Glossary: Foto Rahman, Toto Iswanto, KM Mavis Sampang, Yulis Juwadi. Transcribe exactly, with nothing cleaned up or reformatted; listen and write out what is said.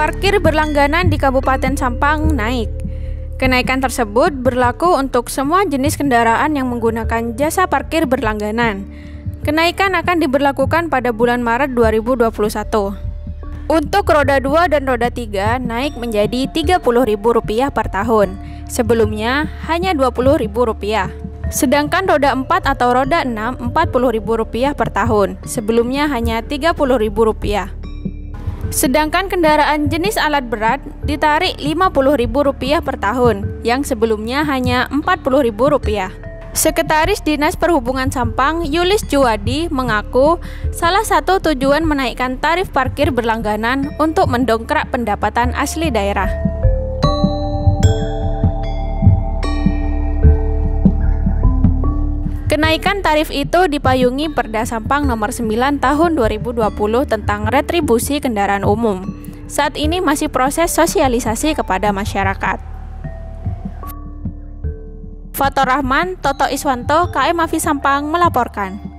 parkir berlangganan di Kabupaten Sampang naik. Kenaikan tersebut berlaku untuk semua jenis kendaraan yang menggunakan jasa parkir berlangganan. Kenaikan akan diberlakukan pada bulan Maret dua ribu dua puluh satu. Untuk roda dua dan roda tiga naik menjadi tiga puluh ribu rupiah per tahun. Sebelumnya hanya dua puluh ribu rupiah. Sedangkan roda empat atau roda enam empat puluh ribu rupiah per tahun. Sebelumnya hanya tiga puluh ribu rupiah. Sedangkan kendaraan jenis alat berat ditarik lima puluh ribu rupiah per tahun, yang sebelumnya hanya empat puluh ribu rupiah. Sekretaris Dinas Perhubungan Sampang, Yulis Juwadi, mengaku salah satu tujuan menaikkan tarif parkir berlangganan untuk mendongkrak pendapatan asli daerah. Kenaikan tarif itu dipayungi Perda Sampang Nomor sembilan Tahun dua ribu dua puluh tentang retribusi kendaraan umum. Saat ini masih proses sosialisasi kepada masyarakat. Foto Rahman, Toto Iswanto, K M Mavis Sampang melaporkan.